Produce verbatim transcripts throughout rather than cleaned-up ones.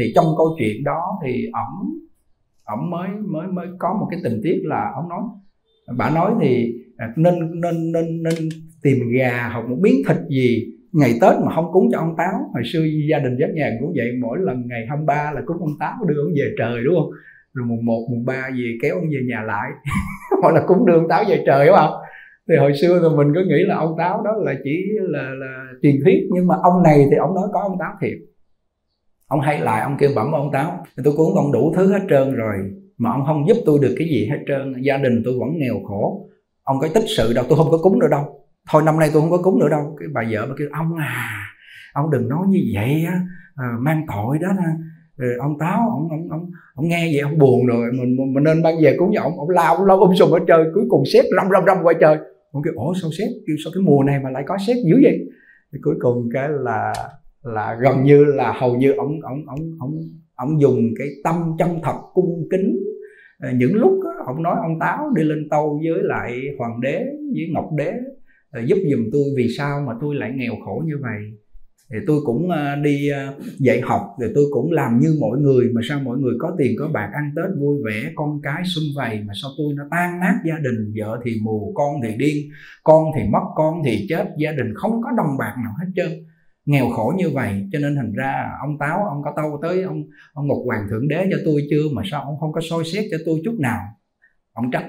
Thì trong câu chuyện đó thì ổng ổng mới mới mới có một cái tình tiết là ổng nói, bà nói thì nên nên nên nên tìm gà hoặc một miếng thịt gì ngày Tết mà không cúng cho ông Táo. Hồi xưa gia đình Giác Nhàn cũng vậy, mỗi lần ngày hai mươi ba là cúng ông Táo đưa ông về trời, đúng không? Rồi mùng một, mùng ba về kéo ông về nhà lại hoặc là cúng đưa ông Táo về trời, đúng không? Thì hồi xưa thì mình cứ nghĩ là ông Táo đó là chỉ là, là truyền thuyết, nhưng mà ông này thì ông nói có ông Táo thiệt. Ông hay lại, ông kêu bẩm ông Táo, tôi cũng còn đủ thứ hết trơn rồi mà ông không giúp tôi được cái gì hết trơn, gia đình tôi vẫn nghèo khổ, ông có tích sự đâu, tôi không có cúng nữa đâu, thôi năm nay tôi không có cúng nữa đâu. Cái bà vợ bà kêu ông à, ông đừng nói như vậy á, mang tội đó nè. Rồi ông Táo ông, ông, ông, ông nghe vậy ông buồn rồi, mình, mình nên mang về cúng cho ông. Ông lao ông lao um sùm ở trời, cuối cùng sét râm râm râm qua trời. Ông kêu ủa sao sét, kêu sao cái mùa này mà lại có sét dữ vậy. Thì cuối cùng cái là là gần như là hầu như ông ông ông ông ông dùng cái tâm chân thật cung kính. Những lúc đó, ông nói ông Táo đi lên tâu với lại hoàng đế với Ngọc đế giúp giùm tôi, vì sao mà tôi lại nghèo khổ như vậy. Thì tôi cũng đi dạy học, rồi tôi cũng làm như mọi người, mà sao mọi người có tiền có bạc ăn Tết vui vẻ, con cái sum vầy, mà sao tôi nó tan nát, gia đình vợ thì mù, con thì điên, con thì mất, con thì chết, gia đình không có đồng bạc nào hết trơn, nghèo khổ như vậy. Cho nên thành ra ông Táo ông có tâu tới ông ông Ngọc Hoàng Thượng Đế cho tôi chưa mà sao ông không có soi xét cho tôi chút nào. Ông trách,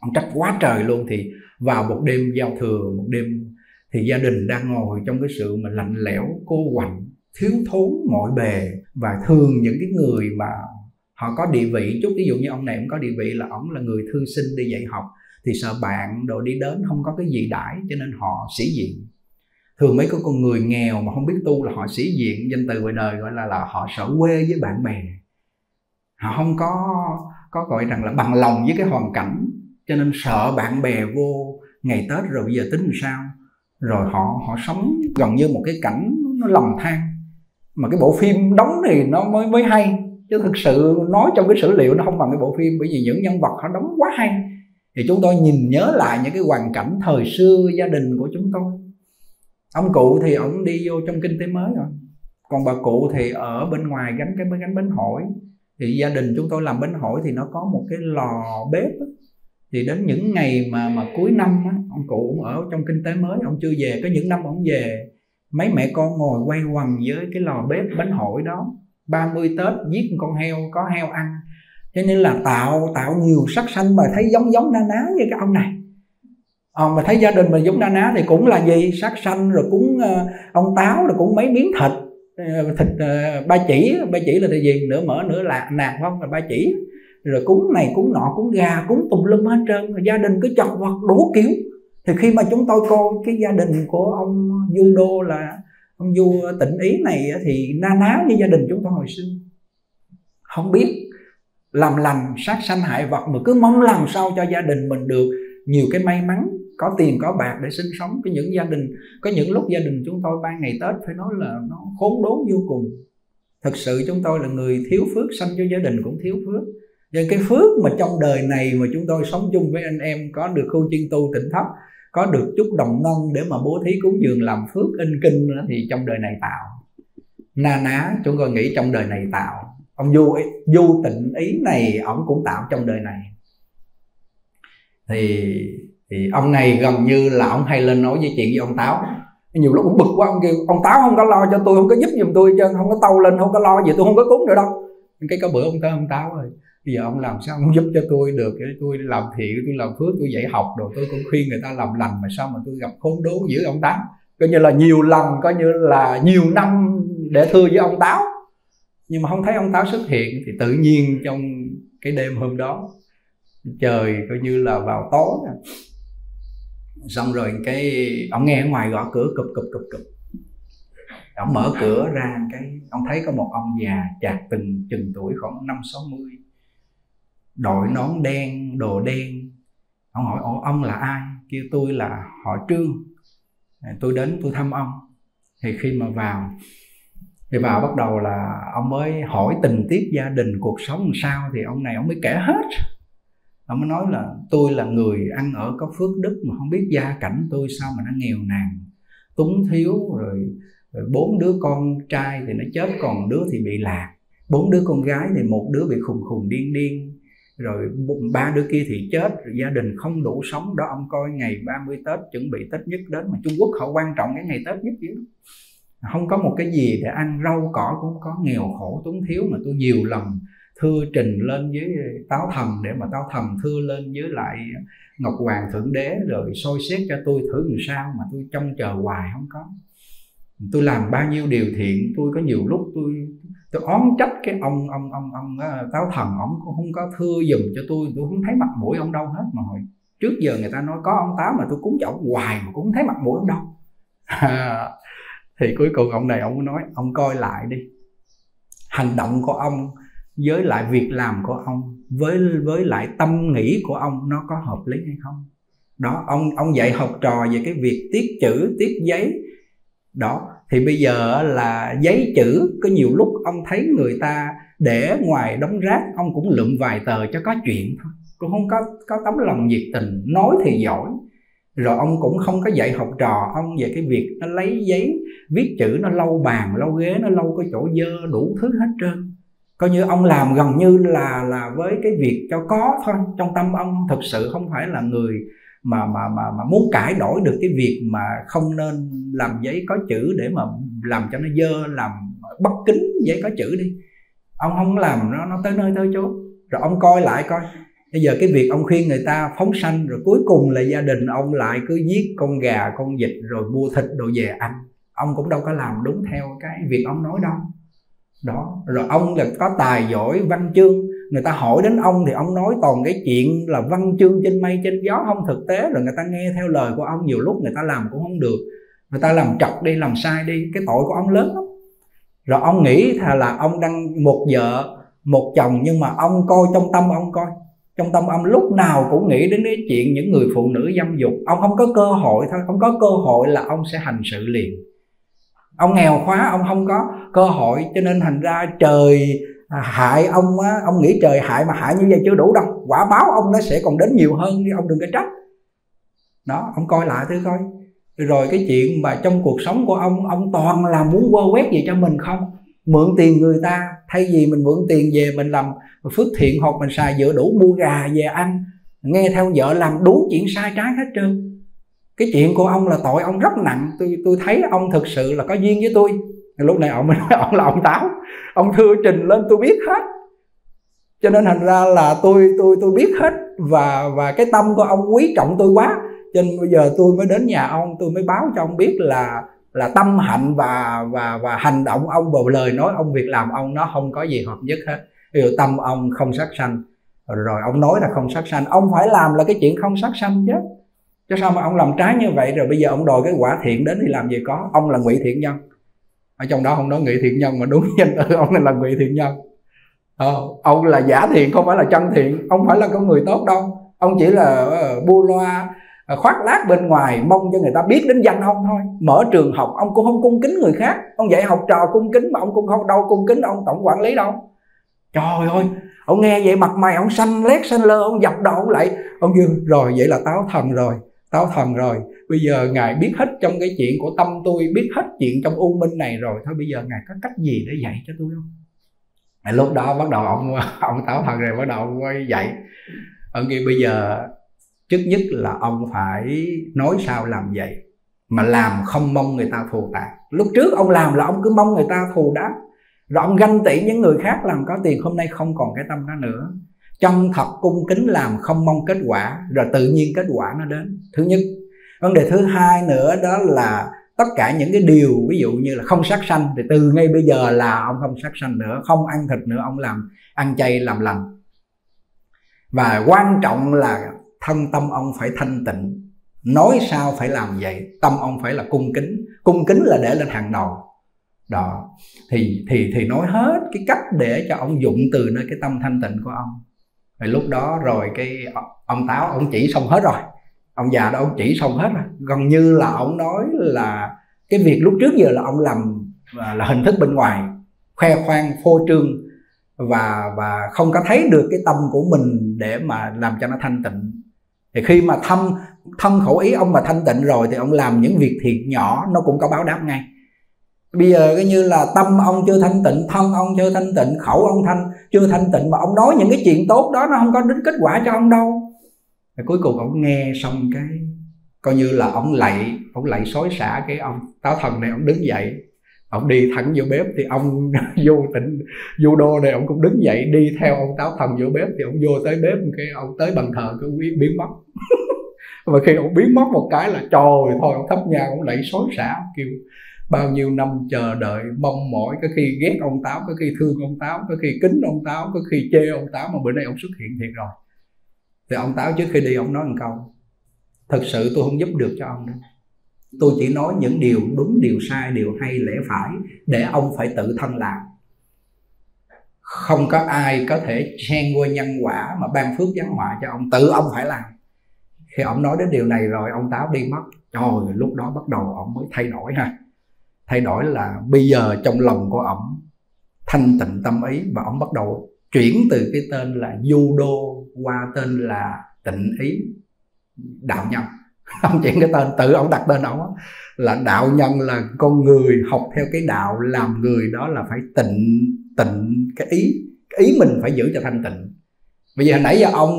ông trách quá trời luôn. Thì vào một đêm giao thừa, một đêm thì gia đình đang ngồi trong cái sự mà lạnh lẽo, cô quạnh, thiếu thốn mọi bề, và thường những cái người mà họ có địa vị chút, ví dụ như ông này cũng có địa vị là ông là người thư sinh đi dạy học, thì sợ bạn đồ đi đến không có cái gì đãi, cho nên họ sĩ diện. Thường mấy cái con người nghèo mà không biết tu là họ sĩ diện, danh từ ngoài đời gọi là là họ sợ quê với bạn bè, họ không có có gọi rằng là bằng lòng với cái hoàn cảnh, cho nên sợ bạn bè vô ngày Tết rồi bây giờ tính làm sao. Rồi họ họ sống gần như một cái cảnh nó lầm than, mà cái bộ phim đóng thì nó mới mới hay, chứ thực sự nói trong cái sử liệu nó không bằng cái bộ phim, bởi vì những nhân vật họ đóng quá hay. Thì chúng tôi nhìn nhớ lại những cái hoàn cảnh thời xưa gia đình của chúng tôi. Ông cụ thì ông đi vô trong kinh tế mới rồi, còn bà cụ thì ở bên ngoài gánh cái gánh bánh hỏi. Thì gia đình chúng tôi làm bánh hỏi thì nó có một cái lò bếp. Thì đến những ngày mà mà cuối năm á, ông cụ cũng ở trong kinh tế mới, ông chưa về. Có những năm ông về, mấy mẹ con ngồi quay quần với cái lò bếp bánh hỏi đó. ba mươi Tết giết con heo, có heo ăn. Cho nên là tạo tạo nhiều sắc xanh mà thấy giống giống na ná với cái ông này. À, mà thấy gia đình mình giống na ná thì cũng là gì? Sát sanh, rồi cũng uh, ông Táo, rồi cũng mấy miếng thịt, uh, thịt uh, ba chỉ, ba chỉ là thịt gì? Nửa mỡ, nửa lạc, nạc không? Là ba chỉ. Rồi cúng này, cúng nọ, cúng gà, cúng tùm lum hết trơn, rồi gia đình cứ chật vật đủ kiểu. Thì khi mà chúng tôi coi cái gia đình của ông Du Đô là ông Du Tịnh Ý này thì na ná với gia đình chúng tôi hồi xưa. Không biết làm lành, sát sanh hại vật mà cứ mong làm sao cho gia đình mình được nhiều cái may mắn, có tiền có bạc để sinh sống. Cái những gia đình, có những lúc gia đình chúng tôi ban ngày Tết phải nói là nó khốn đốn vô cùng. Thực sự chúng tôi là người thiếu phước, sanh cho gia đình cũng thiếu phước. Nên cái phước mà trong đời này mà chúng tôi sống chung với anh em, có được khu chuyên tu Tỉnh Thất, có được chút đồng ngân để mà bố thí cúng dường làm phước in kinh nữa, thì trong đời này tạo. Na ná chúng tôi nghĩ trong đời này tạo. Ông Du, Du Tịnh Ý này ổng cũng tạo trong đời này. Thì Thì ông này gần như là ông hay lên nói với chuyện với ông Táo. Nhiều lúc cũng bực quá, ông kêu ông Táo không có lo cho tôi, không có giúp giùm tôi chứ, không có tâu lên, không có lo gì, tôi không có cúng nữa đâu. Cái có bữa ông tới ông Táo rồi, bây giờ ông làm sao ông giúp cho tôi được, tôi làm thiện, tôi làm phước, tôi dạy học rồi, tôi cũng khuyên người ta làm lành mà sao mà tôi gặp khốn đốn dữ ông Táo. Coi như là nhiều lần, coi như là nhiều năm để thưa với ông Táo, nhưng mà không thấy ông Táo xuất hiện. Thì tự nhiên trong cái đêm hôm đó, trời coi như là vào tối, xong rồi cái ông nghe ở ngoài gõ cửa cụp cụp cụp cụp. Ông mở cửa ra cái ông thấy có một ông già chạc từng chừng tuổi khoảng năm sáu mươi, đội nón đen, đồ đen. Ông hỏi ồ ông là ai? Kêu tôi là họ Trương, tôi đến tôi thăm ông. Thì khi mà vào thì vào bắt đầu là ông mới hỏi tình tiết gia đình cuộc sống làm sao. Thì ông này ông mới kể hết. Ông mới nói là tôi là người ăn ở có phước đức mà không biết gia cảnh tôi sao mà nó nghèo nàn, túng thiếu, rồi bốn đứa con trai thì nó chết, còn đứa thì bị lạc, bốn đứa con gái thì một đứa bị khùng khùng điên điên, rồi ba đứa kia thì chết, rồi gia đình không đủ sống. Đó, ông coi ngày ba mươi Tết, chuẩn bị Tết Nhất đến, mà Trung Quốc họ quan trọng cái ngày Tết Nhất chứ. Không có một cái gì để ăn, rau cỏ cũng có, nghèo khổ túng thiếu. Mà tôi nhiều lần thư trình lên với Táo Thần, để mà Táo Thần thư lên với lại Ngọc Hoàng Thượng Đế rồi soi xét cho tôi thử làm sao, mà tôi trông chờ hoài không có. Tôi làm bao nhiêu điều thiện, tôi có nhiều lúc tôi tôi oán trách cái ông ông ông ông Táo Thần, ông cũng không có thưa giùm cho tôi, tôi không thấy mặt mũi ông đâu hết. Mà hồi trước giờ người ta nói có ông Táo mà tôi cúng cho ông hoài mà cũng không thấy mặt mũi ông đâu. Thì cuối cùng ông này ông nói, ông coi lại đi, hành động của ông với lại việc làm của ông với với lại tâm nghĩ của ông nó có hợp lý hay không. Đó, ông ông dạy học trò về cái việc tiếc chữ, tiếc giấy. Đó, thì bây giờ là giấy chữ, có nhiều lúc ông thấy người ta để ngoài đống rác, ông cũng lượm vài tờ cho có chuyện thôi, cũng không có có tấm lòng nhiệt tình, nói thì giỏi. Rồi ông cũng không có dạy học trò ông về cái việc nó lấy giấy viết chữ, nó lau bàn, lau ghế, nó lau cái chỗ dơ đủ thứ hết trơn. Coi như ông làm gần như là là với cái việc cho có thôi. Trong tâm ông thực sự không phải là người mà mà mà, mà muốn cải đổi được cái việc mà không nên làm giấy có chữ để mà làm cho nó dơ, làm bất kính giấy có chữ đi. Ông không làm nó, nó tới nơi tới chốn. Rồi ông coi lại coi, bây giờ cái việc ông khuyên người ta phóng sanh, rồi cuối cùng là gia đình ông lại cứ giết con gà, con vịt, rồi mua thịt đồ về ăn. Ông cũng đâu có làm đúng theo cái việc ông nói đâu. Đó, rồi ông là có tài giỏi văn chương, người ta hỏi đến ông thì ông nói toàn cái chuyện là văn chương trên mây trên gió, không thực tế. Rồi người ta nghe theo lời của ông, nhiều lúc người ta làm cũng không được, người ta làm trật đi, làm sai đi, cái tội của ông lớn lắm. Rồi ông nghĩ là ông đang một vợ một chồng, nhưng mà ông coi trong tâm ông coi, trong tâm ông lúc nào cũng nghĩ đến cái chuyện những người phụ nữ dâm dục. Ông không có cơ hội thôi, không có cơ hội là ông sẽ hành sự liền. Ông nghèo khóa, ông không có cơ hội, cho nên thành ra trời hại ông á, ông nghĩ trời hại mà hại như vậy chưa đủ đâu, quả báo ông nó sẽ còn đến nhiều hơn, ông đừng có trách. Đó, ông coi lại thứ coi. Rồi cái chuyện mà trong cuộc sống của ông, ông toàn là muốn quơ quét gì cho mình không? Mượn tiền người ta, thay vì mình mượn tiền về mình làm phước thiện hoặc mình xài dựa đủ mua gà về ăn, nghe theo vợ làm đúng chuyện sai trái hết trơn. Cái chuyện của ông là tội ông rất nặng. Tôi tôi thấy ông thực sự là có duyên với tôi. Lúc này ông mới nói ông là ông Táo, ông thưa trình lên tôi biết hết. Cho nên thành ra là tôi tôi tôi biết hết, và và cái tâm của ông quý trọng tôi quá. Cho nên bây giờ tôi mới đến nhà ông, tôi mới báo cho ông biết là là tâm hạnh và và và hành động ông và lời nói ông, việc làm ông nó không có gì hợp nhất hết. Ví dụ tâm ông không sát sanh, rồi ông nói là không sát sanh, ông phải làm là cái chuyện không sát sanh chứ. Chứ sao mà ông làm trái như vậy, rồi bây giờ ông đòi cái quả thiện đến thì làm gì có. Ông là ngụy thiện nhân. Ở trong đó không nói ngụy thiện nhân mà đúng danh từ ông là ngụy thiện nhân. Ờ, ông là giả thiện, không phải là chân thiện. Ông phải là con người tốt đâu. Ông chỉ là uh, bu loa, uh, khoác lác bên ngoài, mong cho người ta biết đến danh ông thôi. Mở trường học, ông cũng không cung kính người khác. Ông dạy học trò cung kính mà ông cũng không đâu cung kính ông tổng quản lý đâu. Trời ơi, ông nghe vậy mặt mày ông xanh lét xanh lơ, ông dập đầu ông lại. Ông như rồi vậy là Táo Thần rồi. Táo Thần rồi, bây giờ Ngài biết hết trong cái chuyện của tâm tôi, biết hết chuyện trong u minh này rồi, thôi bây giờ Ngài có cách gì để dạy cho tôi không? À, lúc đó bắt đầu ông ông Táo Thần rồi bắt đầu ông quay dạy. Ông kia bây giờ trước nhất là ông phải nói sao làm vậy, mà làm không mong người ta thù tạ. Lúc trước ông làm là ông cứ mong người ta thù đáp, rồi ông ganh tị những người khác làm có tiền, hôm nay không còn cái tâm đó nữa. Chân thật cung kính làm không mong kết quả, rồi tự nhiên kết quả nó đến. Thứ nhất. Vấn đề thứ hai nữa đó là tất cả những cái điều ví dụ như là không sát sanh, thì từ ngay bây giờ là ông không sát sanh nữa, không ăn thịt nữa, ông làm ăn chay làm lành. Và quan trọng là thân tâm ông phải thanh tịnh, nói sao phải làm vậy, tâm ông phải là cung kính. Cung kính là để lên hàng đầu. Đó, thì thì thì nói hết cái cách để cho ông dụng từ nơi cái tâm thanh tịnh của ông. Rồi lúc đó rồi cái ông Táo ông chỉ xong hết rồi, ông già đó ông chỉ xong hết rồi, gần như là ông nói là cái việc lúc trước giờ là ông làm là hình thức bên ngoài, khoe khoang phô trương và và không có thấy được cái tâm của mình để mà làm cho nó thanh tịnh. Thì khi mà thân thân khẩu ý ông mà thanh tịnh rồi thì ông làm những việc thiện nhỏ nó cũng có báo đáp ngay. Bây giờ cái như là tâm ông chưa thanh tịnh, thân ông chưa thanh tịnh, khẩu ông thanh chưa thanh tịnh, mà ông nói những cái chuyện tốt đó nó không có đến kết quả cho ông đâu. Rồi cuối cùng ông nghe xong cái coi như là ông lạy, ông lạy xối xả cái ông Táo thần này, ông đứng dậy, ông đi thẳng vô bếp. Thì ông Du Tịnh, Du Đô này, ông cũng đứng dậy đi theo ông Táo thần vô bếp. Thì ông vô tới bếp, cái ông tới bàn thờ cứ biến mất. Và khi ông biến mất một cái là trời thôi, ông thấp nhang, ông lạy xối xả, ông kêu bao nhiêu năm chờ đợi mong mỏi, có khi ghét ông Táo, có khi thương ông Táo, có khi kính ông Táo, có khi chê ông Táo, mà bữa nay ông xuất hiện thiệt rồi. Thì ông Táo trước khi đi ông nói một câu: thật sự tôi không giúp được cho ông đâu, tôi chỉ nói những điều đúng, điều sai, điều hay, lẽ phải để ông phải tự thân làm. Không có ai có thể xen qua nhân quả mà ban phước giáng họa cho ông, tự ông phải làm. Khi ông nói đến điều này rồi ông Táo đi mất. Trời, lúc đó bắt đầu ông mới thay đổi ha. Thay đổi là bây giờ trong lòng của ổng thanh tịnh tâm ý, và ổng bắt đầu chuyển từ cái tên là Du Đô qua tên là Tịnh Ý Đạo Nhân. Ông chuyển cái tên, tự ổng đặt tên ổng là Đạo Nhân, là con người học theo cái đạo, làm người đó là phải tịnh, tịnh cái ý, cái ý mình phải giữ cho thanh tịnh. Bây giờ nãy giờ ông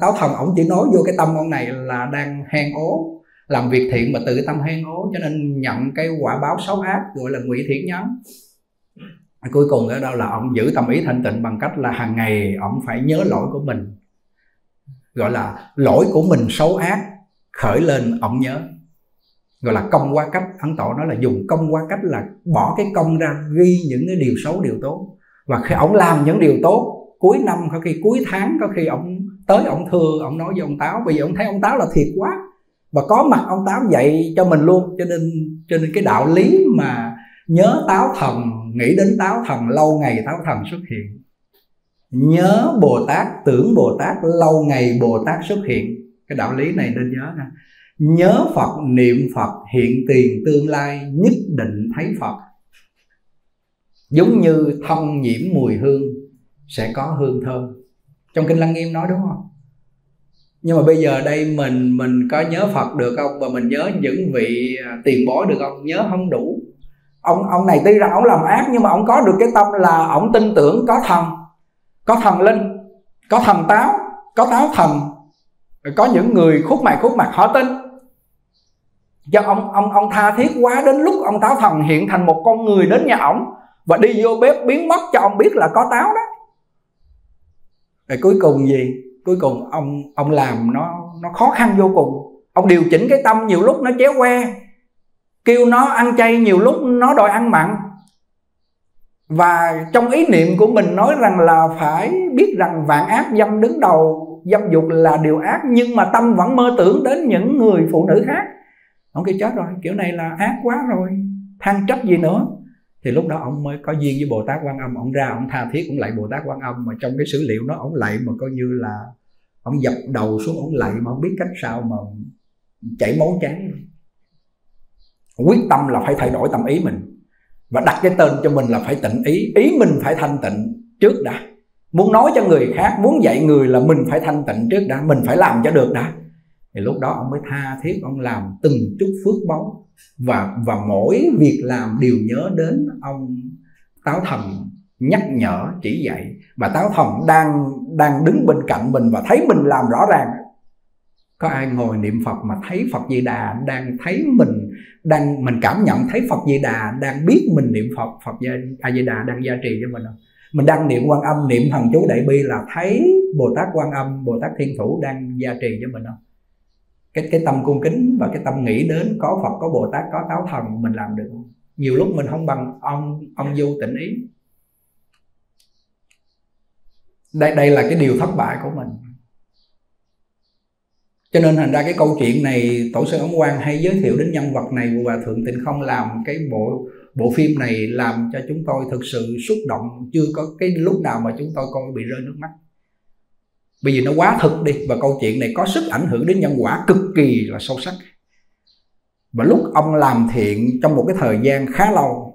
Táo thần ổng chỉ nói vô cái tâm ông này là đang hang ố, làm việc thiện mà tự tâm hang ố, cho nên nhận cái quả báo xấu ác gọi là ngụy thiện nhân. Cuối cùng ở đâu là ông giữ tâm ý thanh tịnh bằng cách là hàng ngày ông phải nhớ lỗi của mình, gọi là lỗi của mình xấu ác khởi lên ông nhớ, gọi là công qua cách. Ấn Tổ nói là dùng công qua cách là bỏ cái công ra ghi những cái điều xấu, điều tốt. Và khi ông làm những điều tốt, cuối năm, có khi cuối tháng, có khi ông tới ông thưa, ông nói với ông Táo, bây giờ ông thấy ông Táo là thiệt quá, và có mặt ông Táo dạy cho mình luôn. Cho nên cho nên cái đạo lý mà nhớ Táo thần, nghĩ đến Táo thần, lâu ngày Táo thần xuất hiện. Nhớ Bồ Tát, tưởng Bồ Tát, lâu ngày Bồ Tát xuất hiện. Cái đạo lý này nên nhớ nè. Nhớ Phật, niệm Phật, hiện tiền tương lai, nhất định thấy Phật. Giống như thông nhiễm mùi hương sẽ có hương thơm, trong Kinh Lăng Nghiêm nói đúng không? Nhưng mà bây giờ đây mình mình có nhớ Phật được không? Và mình nhớ những vị tiền bối được không? Nhớ không đủ. Ông ông này tuy rằng ông làm ác, nhưng mà ông có được cái tâm là ông tin tưởng có thần, có thần linh, có thần Táo, có Táo thần. Có những người khúc mày khúc mặt họ tin. Do ông ông ông tha thiết quá, đến lúc ông Táo thần hiện thành một con người đến nhà ổng và đi vô bếp biến mất cho ông biết là có Táo đó. Rồi cuối cùng gì? Cuối cùng ông ông làm nó nó khó khăn vô cùng. Ông điều chỉnh cái tâm, nhiều lúc nó chéo que, kêu nó ăn chay, nhiều lúc nó đòi ăn mặn. Và trong ý niệm của mình nói rằng là phải biết rằng vạn ác dâm đứng đầu, dâm dục là điều ác, nhưng mà tâm vẫn mơ tưởng đến những người phụ nữ khác. Ông kêu chết rồi, kiểu này là ác quá rồi, than trách gì nữa. Thì lúc đó ông mới có duyên với Bồ Tát Quan Âm. Ông ra ông tha thiết, ông lạy Bồ Tát Quan Âm. Mà trong cái sử liệu nó ông lạy mà coi như là ông dập đầu xuống, ông lạy mà không biết cách sao mà chảy máu trắng. Quyết tâm là phải thay đổi tâm ý mình, và đặt cái tên cho mình là phải tịnh ý. Ý mình phải thanh tịnh trước đã. Muốn nói cho người khác, muốn dạy người là mình phải thanh tịnh trước đã, mình phải làm cho được đã. Thì lúc đó ông mới tha thiết, ông làm từng chút phước báu. Và, và mỗi việc làm đều nhớ đến ông Táo thần nhắc nhở chỉ dạy. Và Táo thần đang, đang đứng bên cạnh mình và thấy mình làm rõ ràng. Có ai ngồi niệm Phật mà thấy Phật Di Đà đang thấy mình, đang mình cảm nhận thấy Phật Di Đà đang biết mình niệm Phật, Phật A Di Đà đang gia trì cho mình không? Mình đang niệm Quan Âm, niệm Thần Chú Đại Bi là thấy Bồ Tát Quan Âm, Bồ Tát Thiên Thủ đang gia trì cho mình không? Cái, cái tâm cung kính và cái tâm nghĩ đến có Phật, có Bồ Tát, có Táo thần mình làm được. Nhiều lúc mình không bằng ông ông Du Tịnh Ý. Đây, đây là cái điều thất bại của mình. Cho nên thành ra cái câu chuyện này Tổ sư Ấn Quang hay giới thiệu đến nhân vật này. Và Thượng Tịnh Không làm cái bộ bộ phim này làm cho chúng tôi thực sự xúc động. Chưa có cái lúc nào mà chúng tôi coi bị rơi nước mắt. Bởi vì nó quá thực đi, và câu chuyện này có sức ảnh hưởng đến nhân quả cực kỳ là sâu sắc. Và lúc ông làm thiện trong một cái thời gian khá lâu,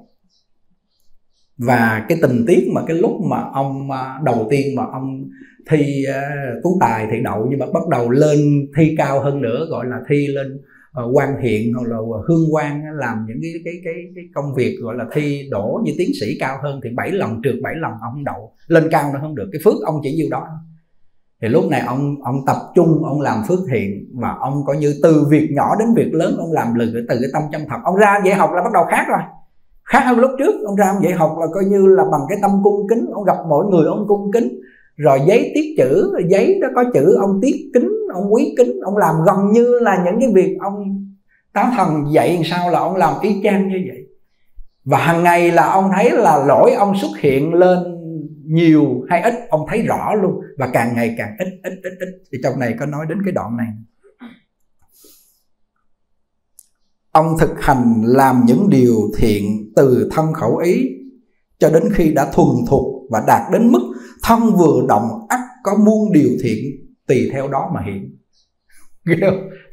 và cái tình tiết mà cái lúc mà ông đầu tiên mà ông thi uh, tú tài thì đậu, nhưng mà bắt đầu lên thi cao hơn nữa, gọi là thi lên quan hiện hoặc là hương quan làm những cái, cái cái cái công việc gọi là thi đổ như tiến sĩ cao hơn thì bảy lần trượt bảy lần ông đậu, lên cao nó không được, cái phước ông chỉ nhiêu đó. Thì lúc này ông ông tập trung ông làm phước thiện, mà ông coi như từ việc nhỏ đến việc lớn ông làm lừng từ cái tâm chân thật. Ông ra dạy học là bắt đầu khác rồi, khác hơn lúc trước. Ông ra ông dạy học là coi như là bằng cái tâm cung kính, ông gặp mỗi người ông cung kính, rồi giấy tiết chữ, giấy đó có chữ ông tiết kính, ông quý kính, ông làm gần như là những cái việc ông Táo Thần dạy làm sao là ông làm y chang như vậy. Và hàng ngày là ông thấy là lỗi ông xuất hiện lên nhiều hay ít ông thấy rõ luôn, và càng ngày càng ít ít ít ít. Thì trong này có nói đến cái đoạn này, ông thực hành làm những điều thiện từ thân khẩu ý cho đến khi đã thuần thục và đạt đến mức thân vừa động ắt có muôn điều thiện tùy theo đó mà hiện.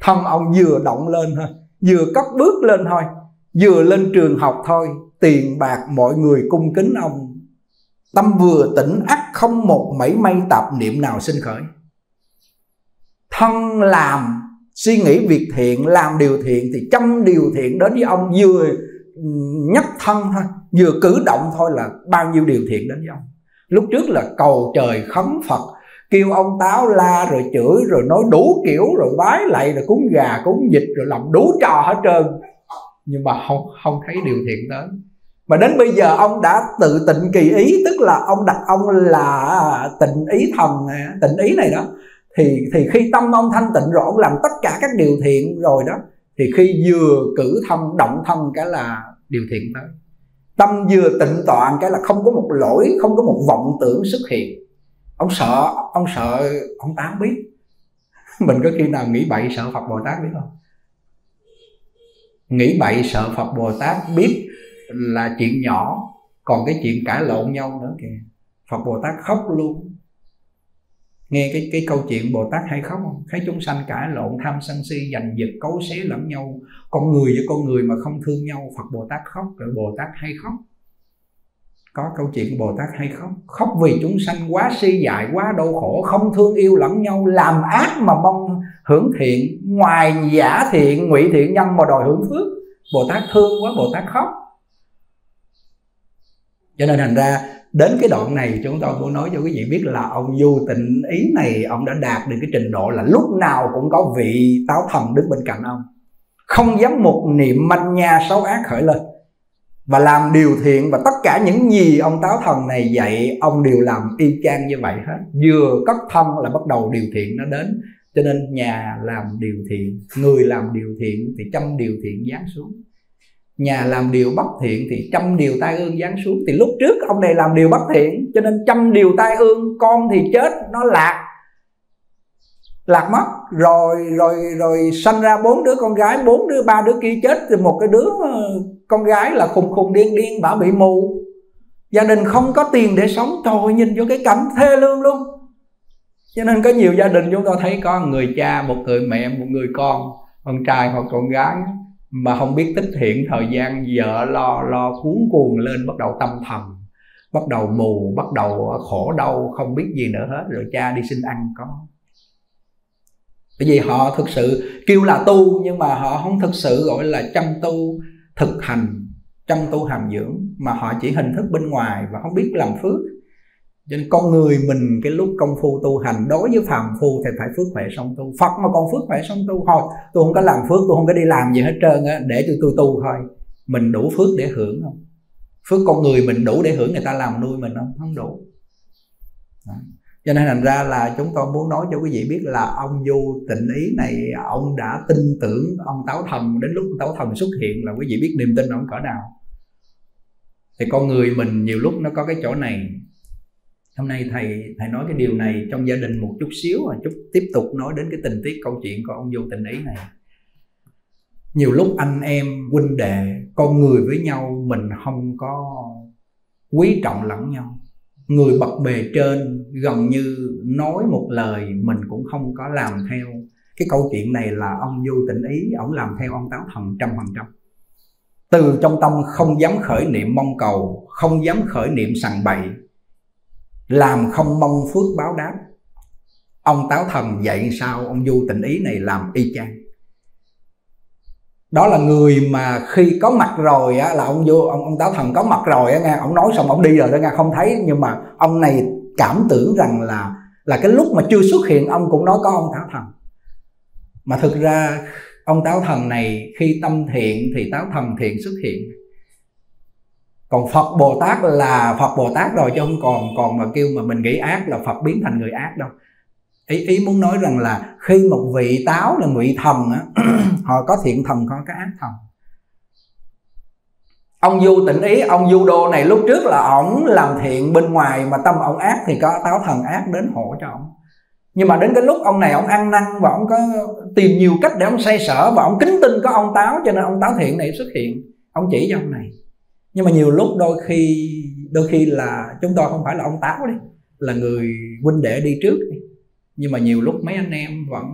Thân ông vừa động lên thôi, vừa cất bước lên thôi, vừa lên trường học thôi, tiền bạc mọi người cung kính ông, tâm vừa tỉnh ắt không một mảy may tạp niệm nào sinh khởi. Thân làm suy nghĩ việc thiện, làm điều thiện thì trăm điều thiện đến với ông. Vừa nhấc thân thôi, vừa cử động thôi là bao nhiêu điều thiện đến với ông. Lúc trước là cầu trời khấn Phật, kêu ông Táo la rồi chửi rồi nói đủ kiểu, rồi bái lạy rồi cúng gà cúng vịt rồi làm đủ trò hết trơn, nhưng mà không không thấy điều thiện đến. Mà đến bây giờ ông đã tự tịnh kỳ ý, tức là ông đặt ông là tịnh ý thần, tịnh ý này đó, thì thì khi tâm ông thanh tịnh rồi ông làm tất cả các điều thiện rồi đó, thì khi vừa cử thân động thân cái là điều thiện tới. Tâm vừa tịnh toàn cái là không có một lỗi, không có một vọng tưởng xuất hiện. Ông sợ, ông sợ ông Táo biết. Mình có khi nào nghĩ bậy sợ Phật Bồ Tát biết không? Nghĩ bậy sợ Phật Bồ Tát biết là chuyện nhỏ, còn cái chuyện cãi lộn nhau nữa kìa, Phật Bồ Tát khóc luôn. Nghe cái cái câu chuyện Bồ Tát hay khóc không? Thấy chúng sanh cãi lộn, tham sân si, giành giật, cấu xé lẫn nhau, con người với con người mà không thương nhau, Phật Bồ Tát khóc. Rồi Bồ Tát hay khóc, có câu chuyện Bồ Tát hay khóc, khóc vì chúng sanh quá si dại, quá đau khổ, không thương yêu lẫn nhau, làm ác mà mong hưởng thiện, ngoài giả thiện, ngụy thiện nhân mà đòi hưởng phước. Bồ Tát thương quá, Bồ Tát khóc. Cho nên thành ra đến cái đoạn này chúng tôi muốn nói cho quý vị biết là ông Du Tịnh Ý này, ông đã đạt được cái trình độ là lúc nào cũng có vị Táo Thần đứng bên cạnh ông, không dám một niệm manh nha xấu ác khởi lên, và làm điều thiện. Và tất cả những gì ông Táo Thần này dạy ông đều làm y chang như vậy hết. Vừa cất thân là bắt đầu điều thiện nó đến. Cho nên nhà làm điều thiện, người làm điều thiện thì trăm điều thiện giáng xuống. Nhà làm điều bất thiện thì trăm điều tai ương giáng xuống. Thì lúc trước ông này làm điều bất thiện, cho nên trăm điều tai ương, con thì chết, nó lạc lạc mất, rồi rồi rồi sanh ra bốn đứa con gái, bốn đứa ba đứa kia chết, thì một cái đứa con gái là khùng khùng điên điên, bả bị mù, gia đình không có tiền để sống. Trời, nhìn vô cái cảnh thê lương luôn. Cho nên có nhiều gia đình chúng ta thấy có người cha, một người mẹ, một người con, con trai hoặc con gái mà không biết tích thiện thời gian, vợ lo lo cuốn cuồng lên, bắt đầu tâm thần, bắt đầu mù, bắt đầu khổ đau, không biết gì nữa hết. Rồi cha đi xin ăn có. Bởi vì họ thực sự kêu là tu, nhưng mà họ không thực sự gọi là chăm tu thực hành, chăm tu hàm dưỡng, mà họ chỉ hình thức bên ngoài và không biết làm phước. Cho nên con người mình cái lúc công phu tu hành, đối với phàm phu thì phải phước huệ song tu. Phật mà còn phước huệ song tu, thôi tôi không có làm phước, tôi không có đi làm gì hết trơn á, để tôi tu tu thôi. Mình đủ phước để hưởng không? Phước con người mình đủ để hưởng người ta làm nuôi mình không? Không đủ. Đó. Cho nên thành ra là chúng tôi muốn nói cho quý vị biết là ông Du Tịnh Ý này, ông đã tin tưởng ông Táo Thần. Đến lúc Táo Thần xuất hiện là quý vị biết niềm tin ông cỡ nào. Thì con người mình nhiều lúc nó có cái chỗ này. Hôm nay thầy thầy nói cái điều này trong gia đình một chút xíu, và chút tiếp tục nói đến cái tình tiết câu chuyện của ông Du Tịnh Ý này. Nhiều lúc anh em huynh đệ, con người với nhau mình không có quý trọng lẫn nhau. Người bậc bề trên gần như nói một lời mình cũng không có làm theo. Cái câu chuyện này là ông Du Tịnh Ý, ông làm theo ông Táo Thần trăm phần trăm. Từ trong tâm không dám khởi niệm mong cầu, không dám khởi niệm sằng bậy, làm không mong phước báo đáp. Ông Táo Thần dạy sao, ông Du Tịnh Ý này làm y chang. Đó là người mà khi có mặt rồi á, là ông vô ông, ông Táo Thần có mặt rồi á nghe, ông nói xong ông đi rồi đó nghe, không thấy. Nhưng mà ông này cảm tưởng rằng là là cái lúc mà chưa xuất hiện ông cũng nói có ông Táo Thần. Mà thực ra ông Táo Thần này khi tâm thiện thì Táo Thần thiện xuất hiện. Còn Phật Bồ Tát là Phật Bồ Tát rồi, chứ không còn còn mà kêu mà mình nghĩ ác là Phật biến thành người ác đâu. Ý, ý muốn nói rằng là khi một vị táo là ngụy thần á, họ có thiện thần, có cái ác thần. Ông Du Tịnh Ý, ông Du Đô này lúc trước là ổng làm thiện bên ngoài mà tâm ổng ác thì có Táo Thần ác đến hộ cho ổng. Nhưng mà đến cái lúc ông này ông ăn năn và ông có tìm nhiều cách để ông xoay sở và ông kính tin có ông Táo, cho nên ông Táo Thiện này xuất hiện, ông chỉ cho ông này. Nhưng mà nhiều lúc đôi khi đôi khi là chúng tôi không phải là ông Táo đi, là người huynh đệ đi trước đi. Nhưng mà nhiều lúc mấy anh em vẫn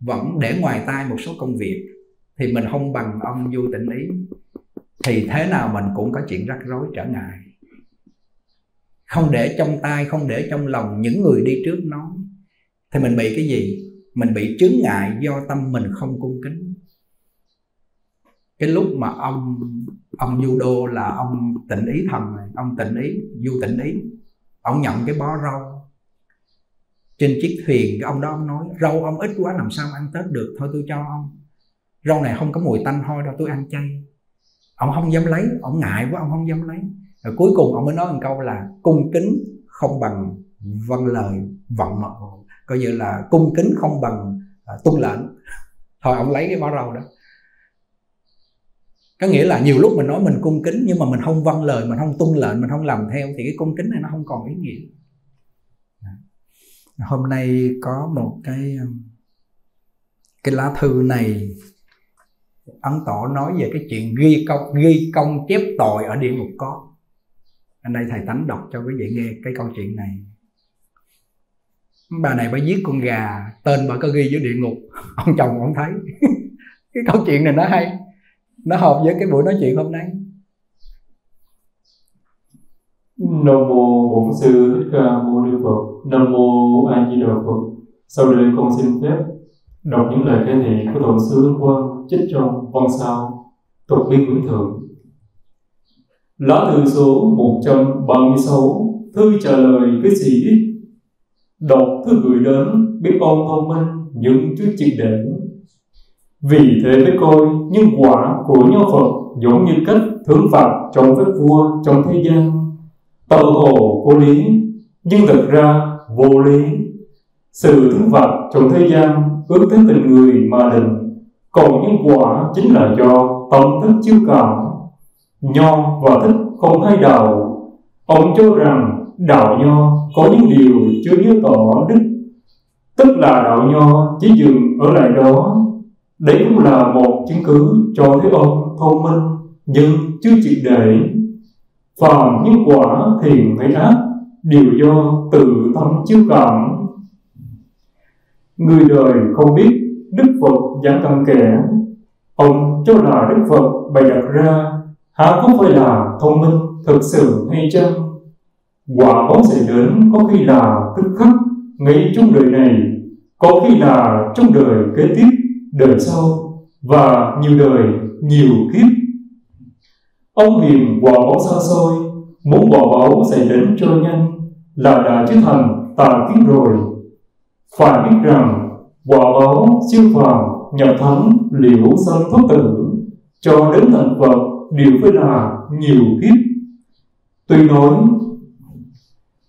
vẫn để ngoài tai một số công việc thì mình không bằng ông Du Tịnh Ý. Thì thế nào mình cũng có chuyện rắc rối trở ngại. Không để trong tai, không để trong lòng những người đi trước nói thì mình bị cái gì? Mình bị chướng ngại do tâm mình không cung kính. Cái lúc mà ông ông Du Đô là ông Tịnh Ý Thần này, ông Tịnh Ý, Du Tịnh Ý, ông nhận cái bó rau trên chiếc thuyền, cái ông đó ông nói rau ông ít quá làm sao ăn Tết được, thôi tôi cho ông, rau này không có mùi tanh hôi đâu, tôi ăn chay. Ông không dám lấy, ông ngại quá ông không dám lấy. Rồi cuối cùng ông mới nói một câu là cung kính không bằng vâng lời vọng mật, coi như là cung kính không bằng tuân lệnh. Thôi ông lấy cái bó rau đó. Có nghĩa là nhiều lúc mình nói mình cung kính nhưng mà mình không vâng lời, mình không tuân lệnh, mình không làm theo thì cái cung kính này nó không còn ý nghĩa. Hôm nay có một cái cái lá thư này, Ấn Tổ nói về cái chuyện ghi công ghi công chép tội ở địa ngục có. Anh đây thầy Tánh đọc cho quý vị nghe cái câu chuyện này. Bà này bà giết con gà, tên bà có ghi dưới địa ngục, ông chồng ông thấy. Cái câu chuyện này nó hay, nó hợp với cái buổi nói chuyện hôm nay. Nam mô Bổn Sư Thích Ca Mâu Ni Phật. Nam mô A Di Đà Phật. Sau đây con xin phép đọc những lời khai thị của Tổ sư Ấn Quang trích trong văn sao Tục Bi Quyển Thượng. Lá thư số một trăm ba mươi sáu, thư trả lời cư sĩ. Đọc thư gửi đến biết con thông minh nhưng chưa triệt để. Vì thế mới coi nhân quả của nho Phật giống như cách thưởng phạt trong phép vua trong thế gian, tơ hồ có lý nhưng thật ra vô lý. Sự thưởng phạt trong thế gian ước tính tình người mà định, còn nhân quả chính là do tâm thức chiếu cảm. Nho và thích không hay đạo, ông cho rằng đạo nho có những điều chưa nhớ tỏ đức, tức là đạo nho chỉ dừng ở lại đó. Đấy cũng là một chứng cứ cho thấy ông thông minh nhưng chưa triệt để. Phàm nhân quả thiện hay ác đều do tự tâm chiếu cảm. Người đời không biết Đức Phật giảng căn kẻ, ông cho là Đức Phật bày đặt ra, há có phải là thông minh thực sự hay chăng? Quả báo sẽ đến có khi là tức khắc ngay trong đời này, có khi là trong đời kế tiếp, đời sau và nhiều đời, nhiều kiếp. Ông hiềm quả báo xa xôi, muốn quả báo sẽ đến cho nhanh là đã trở thành tà kiến rồi. Phải biết rằng quả báo siêu phàm nhập thánh liễu sanh thoát tử cho đến thành Phật đều phải là nhiều kiếp. Tuy nói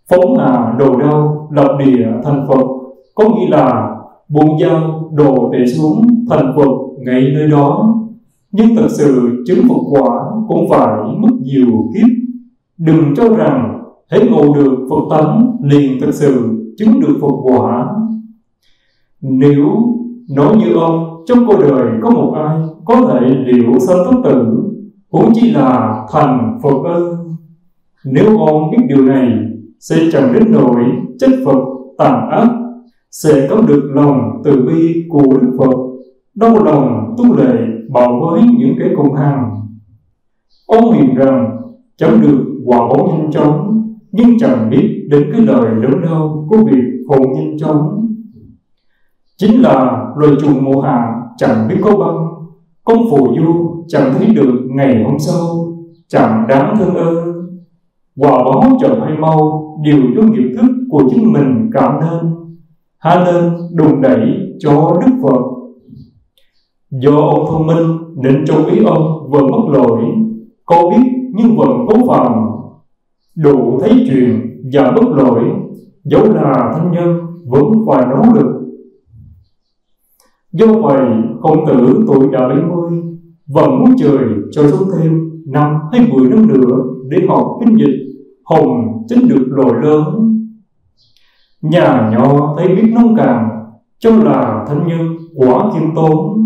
phóng ngà đồ đao lập địa thành Phật có nghĩa là buông dao đồ để xuống thành Phật ngay nơi đó, nhưng thật sự chứng Phật quả cũng phải mất nhiều kiếp. Đừng cho rằng hễ ngộ được Phật tánh liền thật sự chứng được Phật quả. Nếu nói như ông, trong cuộc đời có một ai có thể liệu sanh thoát tử, cũng chỉ là thành Phật ư? Nếu ông biết điều này, sẽ chẳng đến nỗi trách Phật tàn ác, sẽ có được lòng từ bi của Đức Phật, đau lòng tu lệ bảo với những kẻ cùng hàng. Ông nguyện rằng chẳng được quả báo nhanh chóng, nhưng chẳng biết đến cái lời lớn đau của việc không nhanh chóng. Chính là loài trùng mùa hạ chẳng biết có băng, Ông phù du chẳng thấy được ngày hôm sau, chẳng đáng thương ơn. Quả báo chậm hay mau đều do nghiệp thức của chính mình cảm nên, há nên đùn đẩy cho Đức Phật. Do ông thông minh nên trong ý ông vẫn mắc lỗi, có biết nhưng vẫn cố phạm, đủ thấy chuyện và bất lỗi, dẫu là thanh nhân vẫn phải nỗ lực. Do vậy, Khổng Tử tuổi đã bảy mươi, vẫn muốn trời cho sống thêm năm hay mười năm nữa để học kinh dịch, hồng chính được lộ lớn. Nhà nho thấy biết nông cạn, cho là thánh nhân quá khiêm tốn.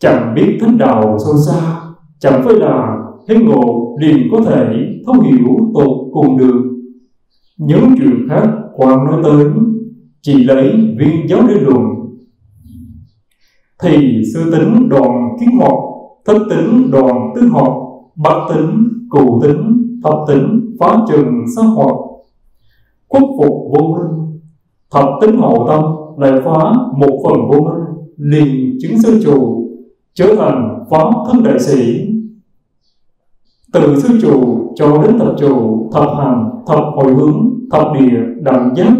Chẳng biết thánh đạo sâu xa, chẳng phải là thấy ngộ liền có thể thấu hiểu tột cùng được. Những chuyện khác Quang nói tới, chỉ lấy viên giáo lý luận. Thì sư tính đoàn kiến học, thất tính đoàn tứ học, bát tính, cụ tính, thập tính, phá trừng sát hoạt, quốc phục vô minh. Thập tính hậu tâm lại phá một phần vô minh, liền chứng sư trụ, trở thành phá thân đại sĩ. Từ sư trụ cho đến thập trụ, thập hành, thập hồi hướng, thập địa, đẳng giác,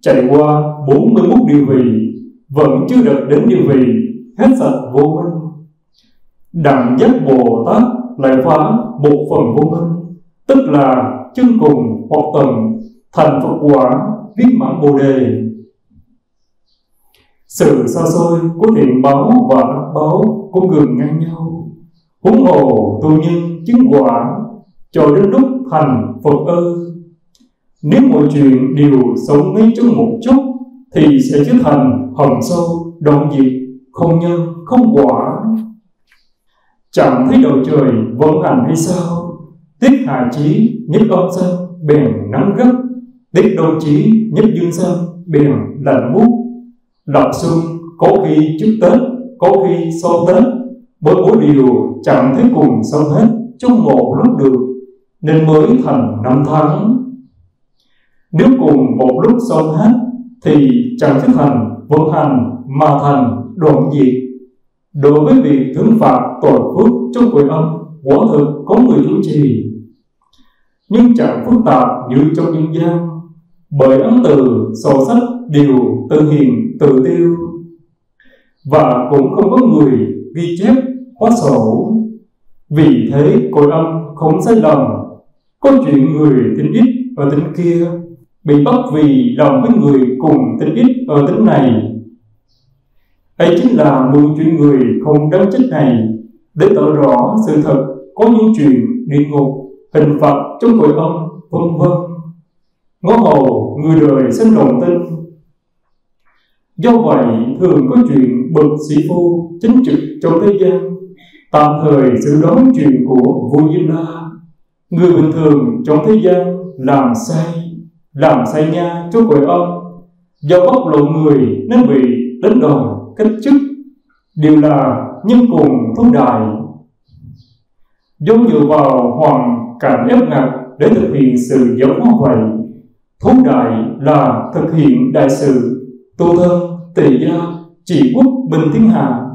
chạy qua bốn mươi mốt địa vị, vẫn chưa được đến địa vị hết sạch vô minh. Đẳng giác Bồ Tát lại phá một phần vô minh, tức là chân cùng hoặc tầng, thành Phật quả, viết mãn Bồ Đề. Sự xa xôi của thiện báo và ác báo cũng gần ngang nhau, huống hồ tu nhân chứng quả cho đến lúc thành Phật ư. Nếu mọi chuyện đều sống ngay trong một chút thì sẽ trở thành hầm sâu, đoạn diệt, không nhân, không quả. Chẳng thấy đầu trời vận hành hay sao? Tiết hạ trí nhất âm xanh bèn nắng gắt, tiết đông trí nhất dương xanh bèn lạnh buốt. Lập xuân có khi trước Tết, có khi sau Tết, mỗi mỗi điều chẳng thấy cùng xong hết trong một lúc được, nên mới thành năm tháng. Nếu cùng một lúc xong hết thì chẳng thức hành vận hành mà thành đoạn diệt. Đối với việc thưởng phạt tội phước trong cõi âm, quả thực có người chủ trì, nhưng chẳng phức tạp như trong nhân gian, bởi ấn từ sổ sách đều tự hiện tự tiêu, và cũng không có người ghi chép hóa sổ. Vì thế cõi âm không sai lầm. Có chuyện người tính ít ở tính kia bị bắt vì lòng với người cùng tính ít ở tính này, ấy chính là mượn chuyện người không đáng trách này để tỏ rõ sự thật có những chuyện địa ngục, hình phạt trong cõi âm, vân vân. Ngõ hồ người đời sinh đồng tin. Do vậy thường có chuyện bậc sĩ phu chính trực trong thế gian tạm thời xử đoán chuyện của vua Diêm La. Người bình thường trong thế gian làm sai, làm sai nha trong cõi âm, do bóc lộn người nên bị đánh đòn cách chức, đều là nhân cùng thấu đại. Do dựa vào hoàn cảnh ép ngặt để thực hiện sự giáo hóa vậy, thấu đại là thực hiện đại sự tu thân tỳ gia trị quốc bình thiên hạ.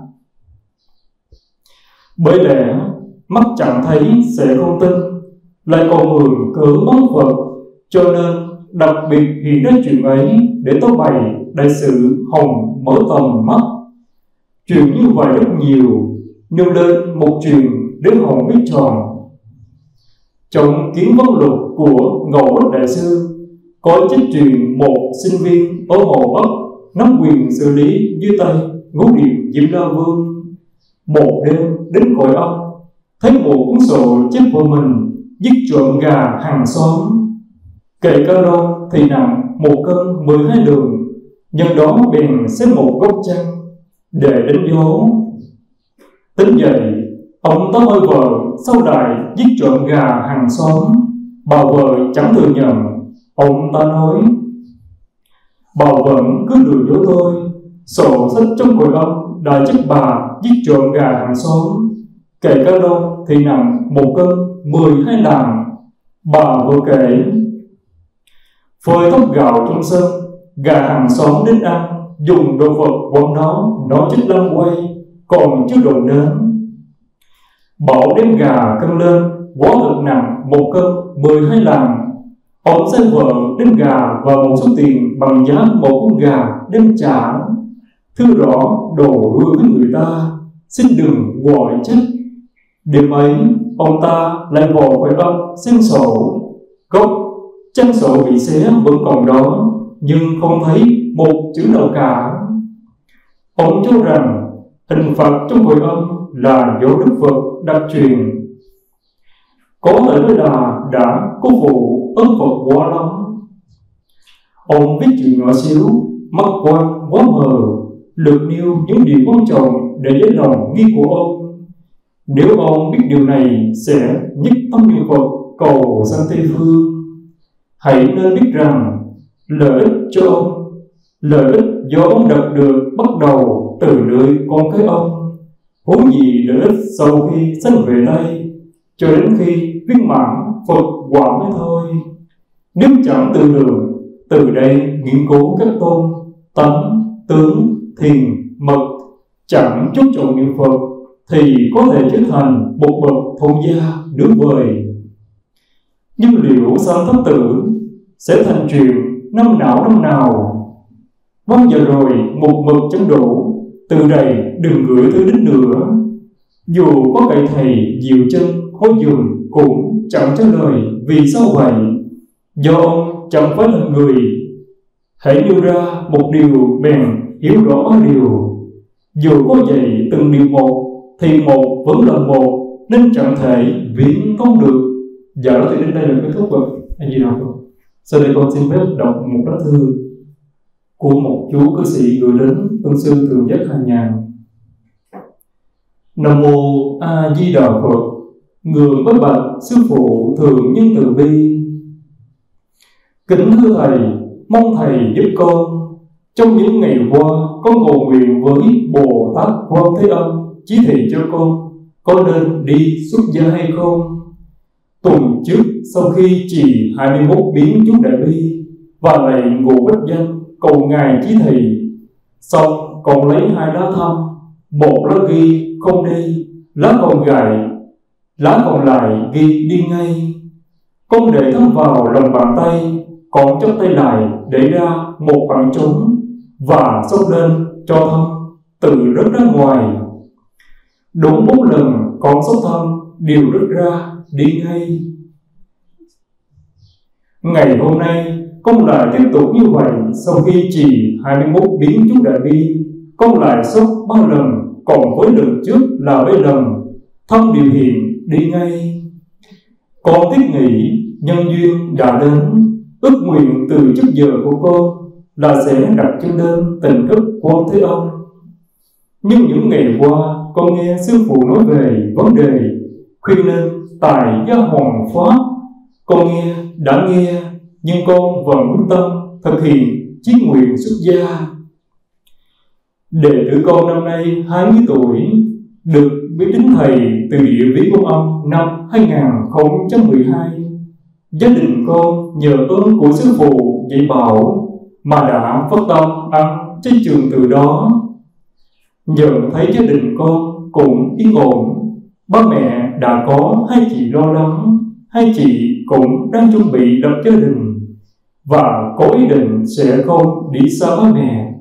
Bởi lẽ mắt chẳng thấy sẽ không tin, lại còn mượn cớ bắn Phật, cho nên đặc biệt hiện đến chuyện ấy để tố bày đại sự hồng mở tầm mắt. Chuyện như vậy rất nhiều, nêu lên một chuyện để hồng biết tròn. Trong kiến vấn lục của Ngọc Hoàng Đại Sư có trích chuyện một sinh viên ở Hồ Bắc nắm quyền xử lý dưới tay ngũ điện Diêm La Vương. Một đêm đến cõi âm, thấy một cuốn sổ chép vợ mình giết trộm gà hàng xóm, kệ cao lon thì nặng một cân mười hai lượng, nhân đó bèn xếp một gốc chăn để đánh dấu. Tính dậy, ông Táo ơi vợ sau đại giết trộm gà hàng xóm, bà vợ chẳng thừa nhận. Ông ta nói: bà vẫn cứ lừa dối tôi, sổ sách trong cõi âm đã trách bà giết trộm gà hàng xóm, kệ cao lon thì nặng một cân mười hai lạng. Bà vừa kể phơi thóc gạo trong sân, gà hàng xóm đến ăn, dùng đồ vật quăng nó, nó chết lăn quay, còn chưa đồn đến. Bảo đem gà cân lên, quá lực nặng một cân mười hai lạng. Ông sai vợ đem gà và một số tiền bằng giá một con gà đem trả. Thưa rõ đồ đưa với người ta, xin đừng gọi trách. Đêm ấy, ông ta lại vò phải bắp xem sổ. Gốc trang sổ bị xé vẫn còn đó, nhưng không thấy một chữ nào cả. Ông cho rằng hình phạt trong hội âm là do Đức Phật đặc truyền. Có thể nói là đã có vụ ấn Phật quá lắm. Ông viết chuyện nhỏ xíu, mắt quan quá mờ, lược nêu những điều quan trọng để lấy lòng nghi của ông. Nếu ông biết điều này sẽ nhất tâm niệm Phật cầu sanh Tây Phương. Hãy nên biết rằng lợi ích cho ông, lợi ích do ông đạt được bắt đầu từ nơi con cái ông, huống gì lợi ích sau khi sanh về đây, cho đến khi viên mãn Phật quả mới thôi. Nếu chẳng tự lượng, từ đây nghiên cứu các tôn, tánh, tướng, thiền, mật, chẳng chú trọng niệm Phật, thì có thể trở thành một bậc thôn gia nửa vời. Nhưng liệu sanh thất tử sẽ thành chuyện năm não năm nào? Bao giờ rồi một mực chẳng đủ, từ đây đừng gửi thứ đến nữa. Dù có cậy thầy dịu chân khó dừng cũng chẳng trả lời vì sao vậy, do ông chẳng phải là người. Hãy nêu ra một điều bèn hiểu rõ điều. Dù có vậy từng điều một, thì một vẫn là một, nên chẳng thể viễn không được. Giờ đó thì đến đây là kết thúc rồi. Anh gì nào không? Sau đây con xin phép đọc một lá thư của một chú cư sĩ gửi đến Tổ sư Thích Giác Nhàn. Nam mô A Di Đà Phật. Người bất bạch sư phụ thường nhân từ bi. Kính thưa thầy, mong thầy giúp con. Trong những ngày qua, con cầu nguyện với Bồ Tát Quan Âm chỉ thị cho con, con nên đi xuất gia hay không. Tuần trước, sau khi trì hai mươi mốt biến chú đại bi và lại ngụ bích danh cầu ngài chỉ thị, xong còn lấy hai lá thăm, một lá ghi không đi, lá còn gài, lá còn lại ghi đi ngay. Con để thăm vào lòng bàn tay, còn chắp tay lại để ra một khoảng trống và xốc lên cho thăm từ rớt ra ngoài. Đúng bốn lần con xốc thăm đều rớt ra đi ngay. Ngày hôm nay con lại tiếp tục như vậy. Sau khi trì hai mươi mốt biến chú đại bi, con lại xúc ba lần, còn với lần trước là bảy lần, thăm điều hiện đi ngay. Con thiết nghĩ nhân duyên đã đến, ước nguyện từ trước giờ của con là sẽ đặt chân lên tình thức Quan Thế Âm. Nhưng những ngày qua con nghe sư phụ nói về vấn đề khuyên nên tại gia hoàng pháp, con nghe đã nghe, nhưng con vẫn quyết tâm thực hiện chí nguyện xuất gia. Đệ tử con năm nay hai mươi tuổi, được biết đến thầy từ địa lý Quan Âm năm hai nghìn không trăm mười hai. Gia đình con nhờ ơn của sư phụ dạy bảo mà đã phát tâm ăn chay trường từ đó. Nhận thấy gia đình con cũng yên ổn, ba mẹ đã có hai chị lo lắng, hai chị cũng đang chuẩn bị lập gia đình và có ý định sẽ không đi xa ba mẹ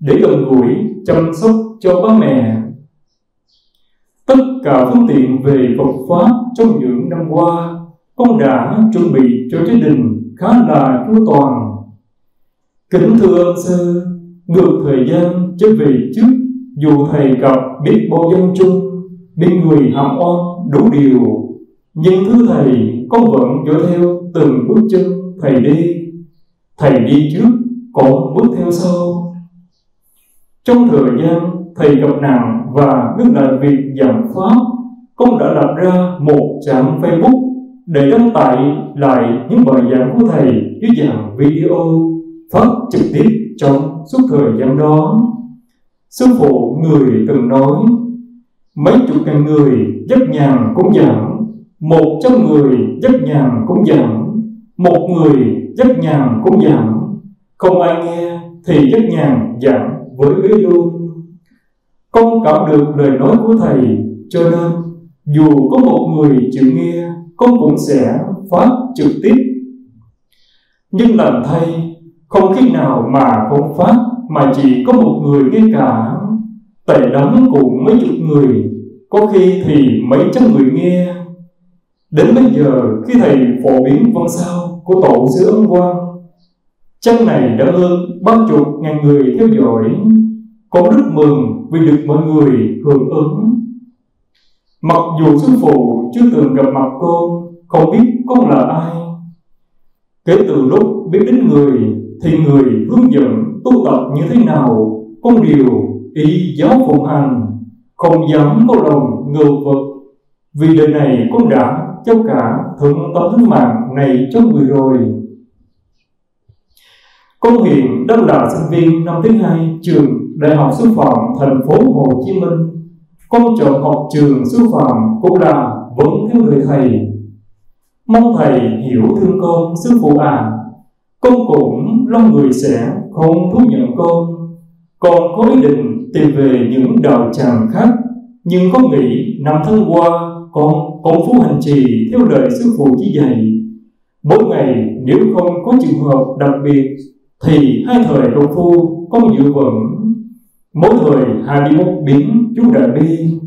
để gần gũi chăm sóc cho ba mẹ. Tất cả phương tiện về Phật pháp trong những năm qua, con đã chuẩn bị cho gia đình khá là chu toàn. Kính thưa ân sư, ngược thời gian trở về trước, dù thầy gặp biết bao dân chung, bên người hàm oan đủ điều, nhưng thưa thầy, con vẫn dõi theo từng bước chân thầy đi. Thầy đi trước, con bước theo sau. Trong thời gian thầy gặp nạn và ngưng lại việc giảng pháp, con đã lập ra một trang Facebook để đăng tải lại những bài giảng của thầy dưới dạng video phát trực tiếp trong suốt thời gian đó. Sư phụ người từng nói mấy chục ngàn người Giác Nhàn cũng giảng, một trăm người Giác Nhàn cũng giảng, một người Giác Nhàn cũng giảng, không ai nghe thì Giác Nhàn giảng với bế luôn. không cảm được lời nói của Thầy, cho nên dù có một người chịu nghe, con cũng sẽ phát trực tiếp. Nhưng làm Thầy không khi nào mà không phát, mà chỉ có một người nghe cả, tệ lắm cũng mấy chục người, có khi thì mấy trăm người nghe. Đến bây giờ khi Thầy phổ biến văn sao của Tổ sư Ấn Quang, chân này đã hơn ba chục ngàn người theo dõi. Con rất mừng vì được mọi người hưởng ứng. Mặc dù sư phụ chưa từng gặp mặt con, không biết con là ai. Kể từ lúc biết đến người thì người hướng dẫn tu tập như thế nào, con đều y giáo phụng hành, không dám có lòng ngờ vực. Vì đời này con đã trao cả thượng tấm mạng này cho người rồi. Con hiện đang là sinh viên năm thứ hai trường Đại học Sư phạm Thành phố Hồ Chí Minh. Con chọn học trường sư phạm cũng là vẫn theo lời Thầy. Mong Thầy hiểu thương con, sư phụ à. Con cũng lo người sẽ không thú nhận con. Con có ý định tìm về những đạo tràng khác, nhưng con nghĩ năm tháng qua con công phu hành trì theo lời sư phụ chỉ dạy. Mỗi ngày nếu không có trường hợp đặc biệt thì hai thời công phu con dự vững, mỗi thời hai mươi mốt biến chú đại bi.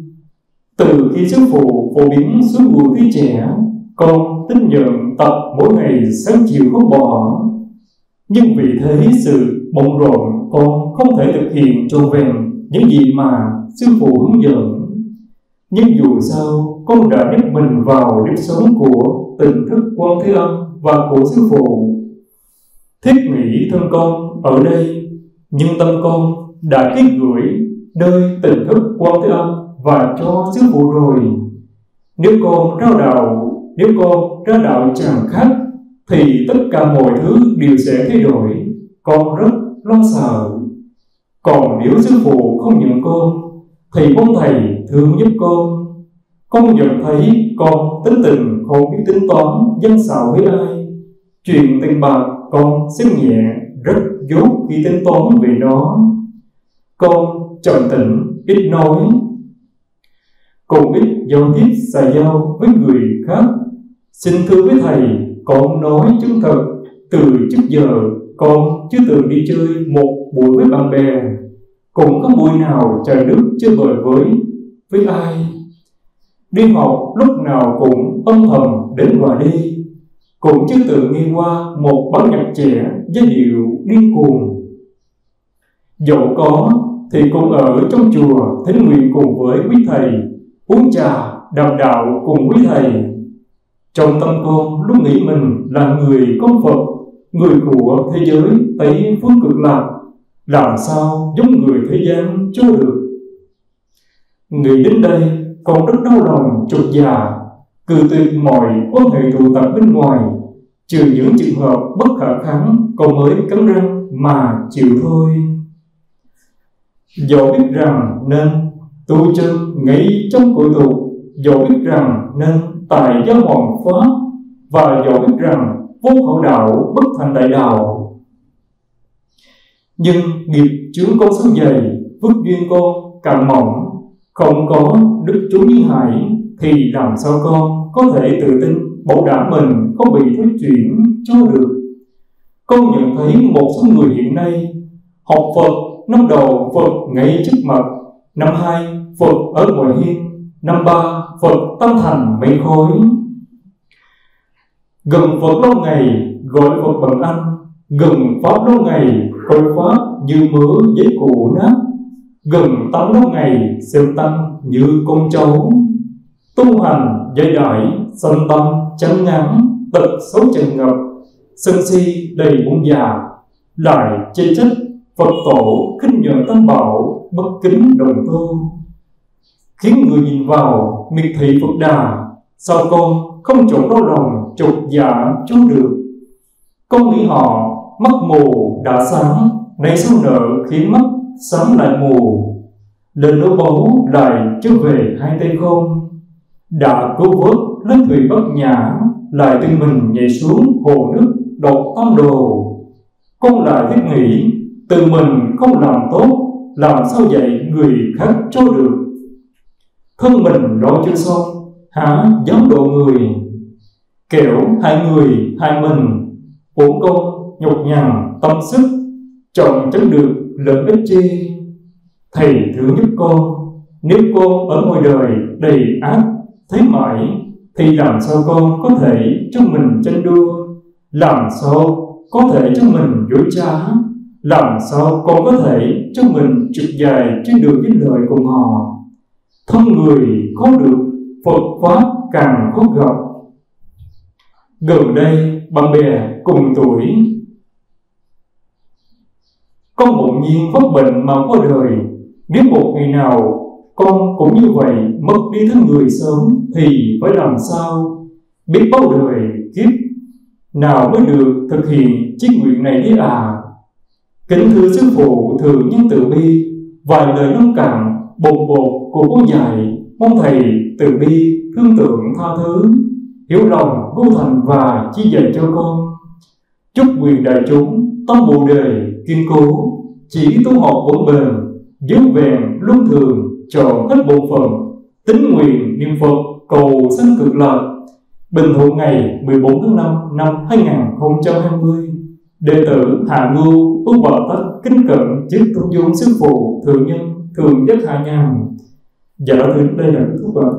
Từ khi sư phụ phổ biến xuống buổi tí trẻ, con tin nhận tập mỗi ngày sáng chiều không bỏ. Nhưng vì thế sự bận rộn, con không thể thực hiện trọn vẹn những gì mà sư phụ hướng dẫn. Nhưng dù sao con đã nhắc mình vào nếp sống của tình thức Quan Thế Âm và của sư phụ. Thiết nghĩ thân con ở đây, nhưng tâm con đã ký gửi nơi tình thức Quan Thế Âm và cho sư phụ rồi. Nếu con ra đạo, nếu con ra đạo chẳng khác thì tất cả mọi thứ đều sẽ thay đổi. Con rất lo sợ. Còn nếu sư phụ không nhận con thì mong Thầy thương giúp con. Con nhận thấy con tính tình không biết tính toán, danh xảo với ai. Chuyện tiền bạc con xem nhẹ, rất dốt khi tính toán về nó. Con trầm tĩnh, ít nói, cũng ít giao tiếp xà giao với người khác. Xin thưa với Thầy, con nói chứng thật, từ trước giờ con chưa từng đi chơi một buổi với bạn bè, cũng có buổi nào trời nước chơi bời với với ai. Đi học lúc nào cũng âm thầm đến và đi, cũng chưa từng nghe qua một bản nhạc trẻ giai điệu điên cuồng. Dẫu có thì con ở trong chùa thính nguyện cùng với quý Thầy, uống trà đàm đạo cùng quý Thầy. Trong tâm con lúc nghĩ mình là người con Phật, người của thế giới Tây Phương Cực Lạc, làm sao giống người thế gian cho được. Nghĩ đến đây con rất đau lòng chột dạ, cự tuyệt mọi quan hệ tụ tập bên ngoài, trừ những trường hợp bất khả kháng con mới cắn răng mà chịu thôi. Dẫu biết rằng nên tu chân nghĩ trong cội tụ, dẫu biết rằng nên tại giáo hoàng Pháp, và dẫu biết rằng vô hậu đạo bất thành đại đạo. Nhưng nghiệp chướng con số dày, phước duyên con càng mỏng, không có đức chú như hải thì làm sao con có thể tự tin bảo đảm mình không bị thuyết chuyển cho được. Con nhận thấy một số người hiện nay học Phật, năm đầu Phật ngay trước mặt, năm hai Phật ở ngoài hiên, năm ba Phật tâm thành mấy khối, gần Phật lâu ngày gọi Phật bằng Anh, gần Pháp lâu ngày coi Pháp như mớ giấy cũ nát, gần Tăng lâu ngày xem Tăng như con cháu. Tu hành dây đại sanh tâm chán ngán, tật xấu tràn ngập, sân si đầy bụng già, lại chê trách Phật tổ khinh nhẫn tam bảo, bất kính đồng tu, khiến người nhìn vào miệt thị Phật Đà. Sao con không chọn đau lòng chột dạ cho được? Con nghĩ họ mắt mù đã sáng, nay sao nợ khiến mắt sáng lại mù, lên nỗi báu lại trở về hai tay không. Đã cứu vớt lên thủy bất nhã, lại tự mình nhảy xuống hồ nước độc tam đồ. Con lại thiết nghĩ tự mình không làm tốt, làm sao dạy người khác cho được? Thân mình lo chưa xong, há dám độ người? Kẻo hại người hại mình, uổng công nhọc nhằn tâm sức, chọn chẳng được lợi ích chi. Thầy thương giúp con, nếu con ở ngoài đời đầy ác thấy mãi, thì làm sao con có thể cho mình tranh đua? Làm sao có thể cho mình dối trá? Làm sao con có thể cho mình trượt dài trên đường với lời cùng họ? Thân người khó được, Phật Pháp càng khó gặp. Gần đây, bạn bè cùng tuổi, con bỗng nhiên phát bệnh mà qua đời. Nếu một ngày nào con cũng như vậy, mất đi thân người sớm, thì phải làm sao? Biết bao đời kiếp nào mới được thực hiện chiếc nguyện này đi à? Kính thưa sư phụ thường nhân từ bi, vài lời nông cạn bột bột của cô dạy, mong thầy từ bi thương tượng tha thứ, hiểu lòng vô thành và chỉ dạy cho con. Chúc quyền đại chúng tâm bồ đề kiên cố, chỉ tu học vững bền, giữ vẹn luân thường, chọn hết bộ phận, tín nguyện niệm Phật cầu sanh cực lạc. Bình Thuận ngày mười bốn tháng năm năm hai nghìn không trăm hai mươi. Đệ tử Hạ Ngưu ước bảo tất kính cận trước tôn dung sư phụ thường nhân thường Giác Hạ Nhàn. Dạ, thưa đây là kết thúc.